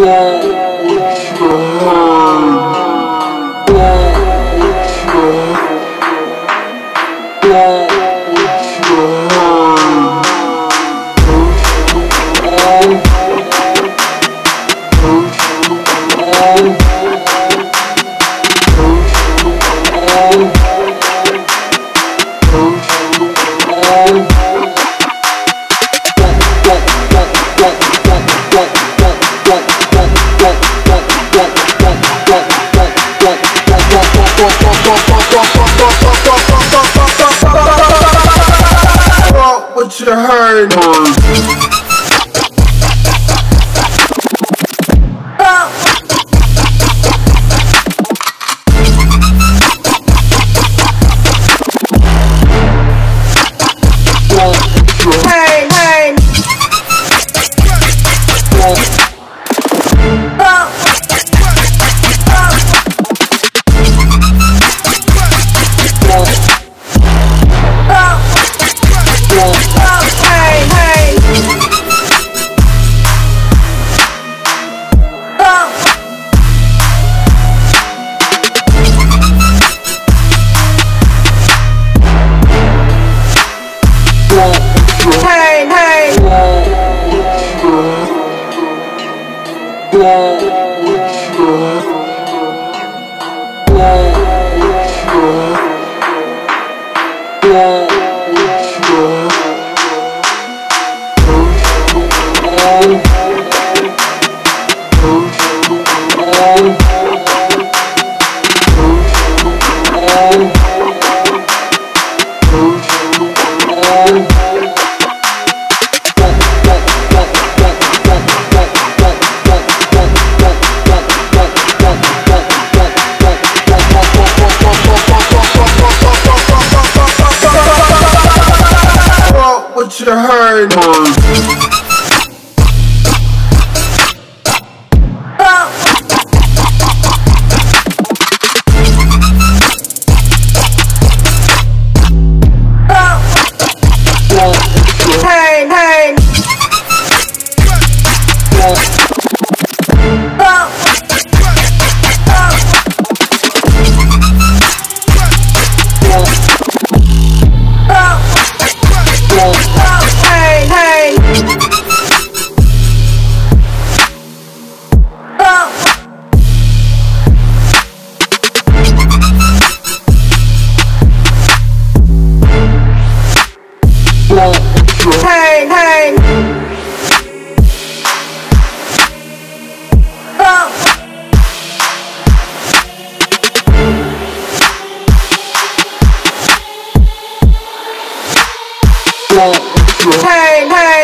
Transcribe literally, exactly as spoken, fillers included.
What you heard? Should have heard. Hey, hey.